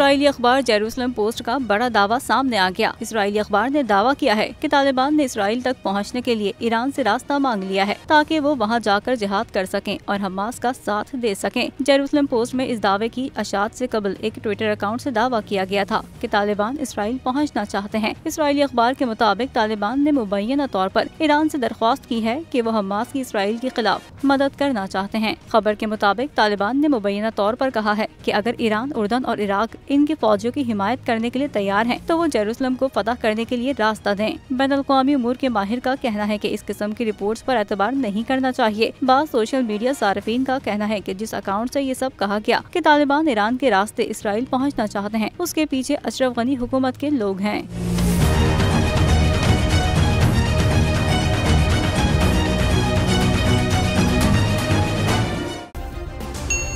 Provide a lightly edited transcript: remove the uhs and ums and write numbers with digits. Israeli अखबार Jerusalem post का बड़ा दावा सामने आ गया। इसराइली अखबार ने दावा किया है कि तालिबान ने इसराइल तक पहुंचने के लिए ईरान से रास्ता मांग लिया है ताकि वो वहां जाकर जिहाद कर सकें और हमास का साथ दे सकें। जेरूसलम पोस्ट में इस दावे की अशात से कबल एक ट्विटर अकाउंट से दावा किया गया था कि तालिबान इसराइल पहुंचना चाहते हैं। इसराइली अखबार के मुताबिक तालिबान ने मुबैना तौर पर ईरान से दरख्वास्त की है कि वो हमास की इसराइल के खिलाफ मदद करना चाहते हैं। खबर के मुताबिक तालिबान ने मुबैना तौर पर कहा है कि अगर ईरान, उर्दन और इराक इनके फौजियों की हिमायत करने के लिए तैयार हैं तो वो जेरूसलम को फतह करने के लिए रास्ता दें। बैनुल-अक़वामी उमूर के माहिर का कहना है कि इस किस्म की रिपोर्ट्स पर एतबार नहीं करना चाहिए। बाद सोशल मीडिया सार्फिन का कहना है कि जिस अकाउंट से ये सब कहा गया कि तालिबान ईरान के रास्ते इसराइल पहुँचना चाहते हैं, उसके पीछे अशरफ गनी हुकूमत के लोग हैं।